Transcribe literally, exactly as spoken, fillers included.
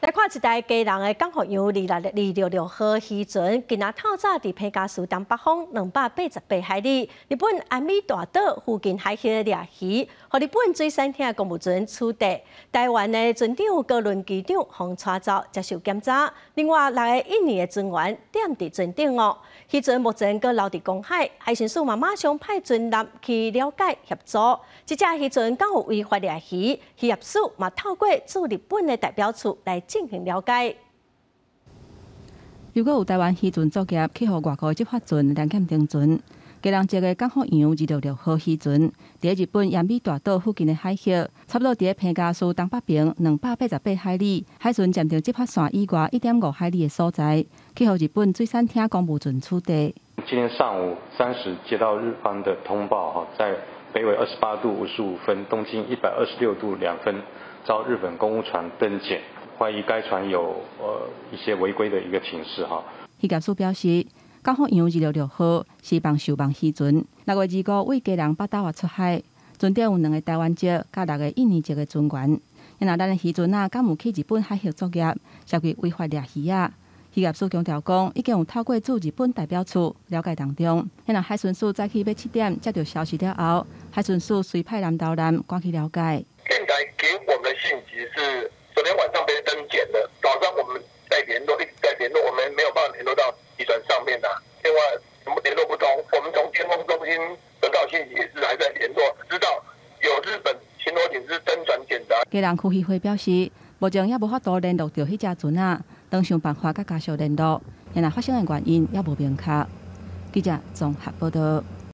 来看一台家人的港福洋二六二六六号渔船，今仔透早伫彭佳嶼东北方两百八十八海里，日本奄美大岛附近海域掠鱼，互日本水产厅公务船取缔。台湾的船长高伦机长被带走接受检查，另外六个印尼的船员踮伫船顶哦。渔船目前阁留伫公海，海巡署嘛马上派船舰去了解协助。这只渔船敢有违法掠鱼，渔业署嘛透过驻日本的代表处来 进行了解。如果有台湾渔船作业去予外国的执法船、拦检停船，基隆籍的港福洋二六六号渔船，在日本奄美大岛附近的海域，差不多在彭佳嶼东北边两百八十八海里，海巡暂停执法线以外一点五海里的所在，去予日本水产厅公务船取缔。今天上午三时接到日方的通报，哈，在北纬二十八度五十五分、东经一百二十六度两分，遭日本公务船登检。 怀疑该船有呃一些违规的一个情势哈。渔业署表示，港福洋二六六号是帮受帮渔船，六月二五为家人北岛划出海，船顶有两个台湾籍加六个印尼籍的船员。因为咱的渔船啊，敢有去日本海域作业，涉及违法掠鱼啊。渔业署强调讲，已经有透过驻日本代表处了解当中。因为海巡署早起要七点接到消息了后，海巡署随派南投人赶去了解。现在给我们信息是， 昨天晚上被登检了，早上我们在联络，一直在联络，我们没有办法联络到渔船上面的、啊，电话什么联络不通。我们从监控中心得到信息也是还在联络，知道有日本巡逻艇是登船检查。基隆区议会表示，目前也无法度联络到迄只船啊，当想办法甲家属联络，然后发生的原因也无明确。记者综合报道。